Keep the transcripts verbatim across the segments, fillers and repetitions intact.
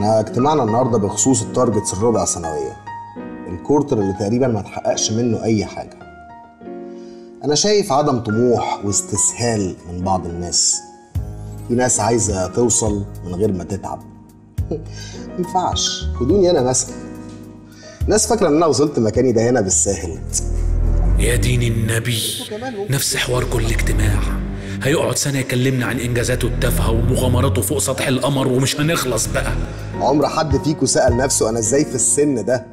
احنا اجتماعنا النهارده بخصوص التارجتس الربع سنويه، الكورتر اللي تقريبا ما اتحققش منه اي حاجه. انا شايف عدم طموح واستسهال من بعض الناس. في ناس عايزه توصل من غير ما تتعب. مينفعش، خدوني انا مثلا. ناس فاكره ان انا وصلت مكاني ده هنا بالساهل. يا دين النبي، نفس حوار كل اجتماع، هيقعد سنه يكلمنا عن انجازاته التافهه ومغامراته فوق سطح القمر ومش هنخلص بقى. عمر حد فيكم سأل نفسه انا ازاي في السن ده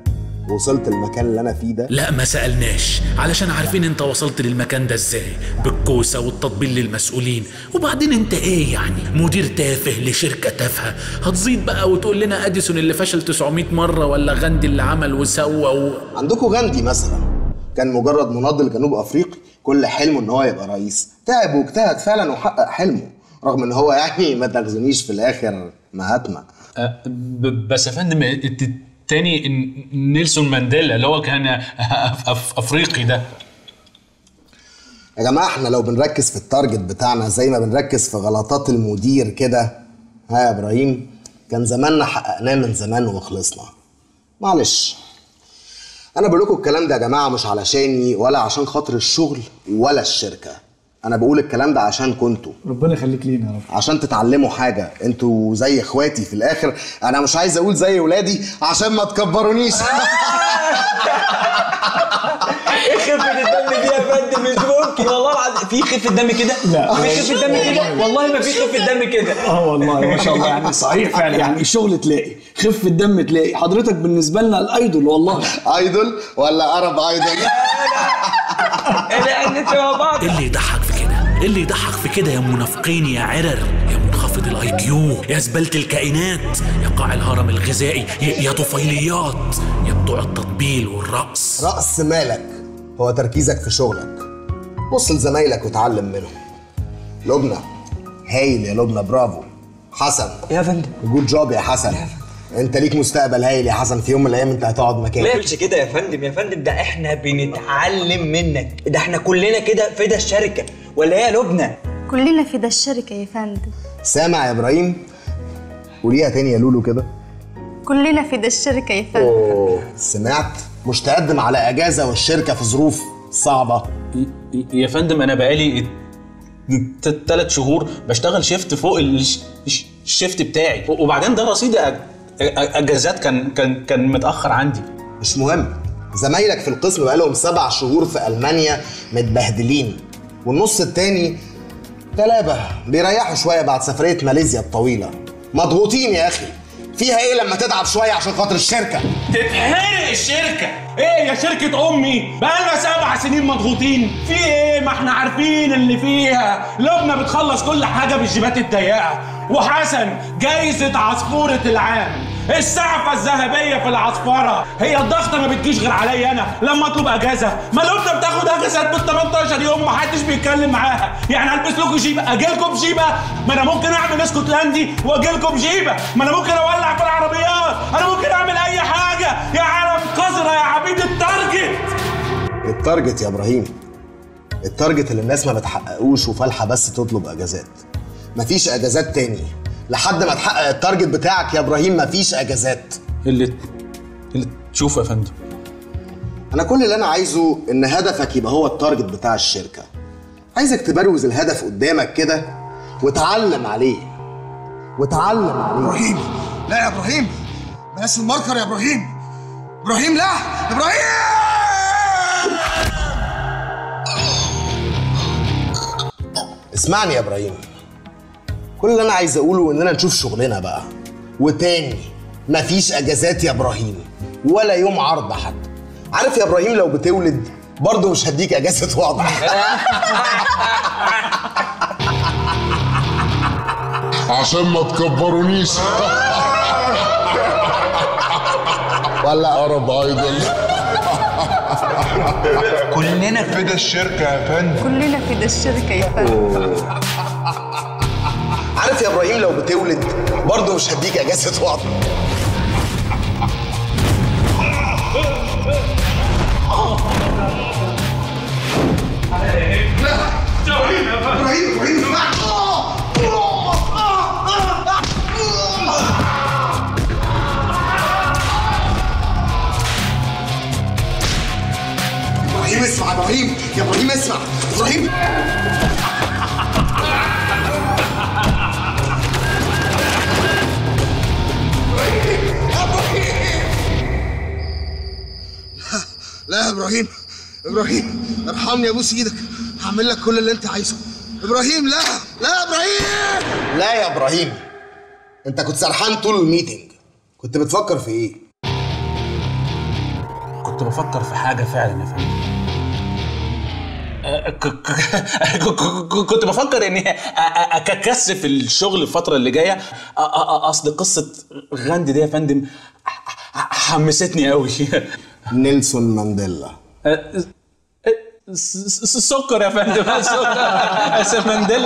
وصلت المكان اللي انا فيه ده؟ لا ما سألناش، علشان عارفين انت وصلت للمكان ده ازاي، بالكوسه والتطبيل للمسؤولين. وبعدين انت ايه يعني، مدير تافه لشركه تافهه، هتزيد بقى وتقول لنا اديسون اللي فشل تسعمية مره ولا غاندي اللي عمل وسوى و... عندكم غاندي مثلا كان مجرد مناضل جنوب افريقي كل حلمه ان هو يبقى رئيس، تعب واجتهد فعلا وحقق حلمه، رغم ان هو يعني ما تاخذونيش في الاخر مهاتما. أه بس يا فندم تاني نيلسون مانديلا اللي هو كان افريقي ده. يا جماعه احنا لو بنركز في التارجت بتاعنا زي ما بنركز في غلطات المدير كده، ها يا ابراهيم، كان زماننا حققناه من زمان وخلصنا. معلش، انا بقول لكم الكلام ده يا جماعه مش علشاني ولا عشان خاطر الشغل ولا الشركه، انا بقول الكلام ده عشان كنتوا، ربنا يخليك لينا يا رب، عشان تتعلموا حاجه، انتوا زي اخواتي في الاخر. انا مش عايز اقول زي ولادي عشان ما تكبرونيش. ايه خفه الدم دي يا فندم؟ مش ممكن والله العظيم. في خفه دم كده؟ لا في خفه دم كده؟ والله ما في خفه دم كده. اه والله ما شاء الله، يعني صحيح فعلا، يعني الشغل تلاقي خفه الدم، تلاقي حضرتك بالنسبه لنا الايدول والله. ايدول ولا ارب ايدول؟ ايه اللي يضحك في كده؟ ايه اللي يضحك في كده يا منافقين، يا عرر، يا منخفض الاي كيو، يا زباله الكائنات، يا قاع الهرم الغذائي، يا طفيليات، يا بتوع التطبيل والرقص. رقص مالك، هو تركيزك في شغلك. بص لزمايلك وتعلم منهم. لبنى، هايل يا لبنى، برافو. حسن يا فندم، جود جوب يا حسن، يا فندم انت ليك مستقبل هايل يا حسن، في يوم من الايام انت هتقعد مكانك. ما تقولش كده يا فندم، يا فندم ده احنا بنتعلم منك، ده احنا كلنا كده فدا الشركه، ولا ايه يا لبنى؟ كلنا فدا الشركه يا فندم. سامع يا ابراهيم؟ قوليها تاني يا لولو كده. كلنا فدا الشركه يا فندم. اوه سمعت؟ مش تقدم على اجازه والشركه في ظروف صعبه. يا فندم انا بقالي ثلاث شهور بشتغل شيفت فوق الشيفت بتاعي، وبعدين ده رصيد اجازات كان كان كان متاخر عندي. مش مهم، زمايلك في القسم بقالهم سبع شهور في المانيا متبهدلين، والنص التاني تلابه بيريحوا شويه بعد سفريه ماليزيا الطويله، مضغوطين يا اخي. فيها ايه لما تتعب شويه عشان خاطر الشركه؟ تتحرق الشركه؟ ايه يا شركه امي؟ بقالنا سبع سنين مضغوطين، في ايه؟ ما احنا عارفين اللي فيها. لبنى بتخلص كل حاجه بالجيبات الضيقه، وحسن جايزه عصفوره العام، السعفه الذهبيه في العصفره. هي الضغطه ما بتجيش غير عليا انا لما اطلب اجازه، ما لبنى بتاخد اجازات بال تمنتاشر يوم ومحدش بيتكلم معاها. يعني هلبس لكم جيبه اجي لكم جيبه؟ ما انا ممكن اعمل اسكتلندي واجي لكم جيبه، ما انا ممكن اولع في العربيات، انا ممكن اعمل اي حاجه. يا عالم قذره يا عبيد التارجت. التارجت يا ابراهيم، التارجت اللي الناس ما بتحققوش وفالحه بس تطلب اجازات. مفيش اجازات تاني لحد ما تحقق التارجت بتاعك يا ابراهيم، مفيش اجازات. اللي اللي تشوفه يا فندم. انا كل اللي انا عايزه ان هدفك يبقى هو التارجت بتاع الشركه، عايزك تبروز الهدف قدامك كده وتعلم عليه وتعلم عليه. ابراهيم لا يا ابراهيم، بلاش الماركر يا ابراهيم. ابراهيم لا، ابراهيم اسمعني يا ابراهيم، كل اللي انا عايز اقوله اننا نشوف شغلنا بقى، وتاني مفيش اجازات يا ابراهيم ولا يوم عرض حتى. عارف يا ابراهيم لو بتولد برضه مش هديك اجازه واضحه. عشان ما تكبرونيش. ولا قرب ايضا. كلنا فدا الشركه يا فندم، كلنا فدا الشركه يا فندم. عارف يا ابراهيم لو بتولد برضه مش هديك اجازه وعد. ابراهيم ابراهيم اسمعني. ابراهيم ابراهيم ارحمني ابوس ايدك هعمل لك كل اللي انت عايزه. ابراهيم لا لا يا ابراهيم لا يا ابراهيم، انت كنت سرحان طول الميتنج، كنت بتفكر في ايه؟ كنت بفكر في حاجه فعلا يا فندم. كنت بفكر اني اكثف الشغل الفتره اللي جايه، اصل قصه غاندي دي يا فندم حمستني قوي. نيلسون مانديلا سكر يا فندم، سكر مانديلا.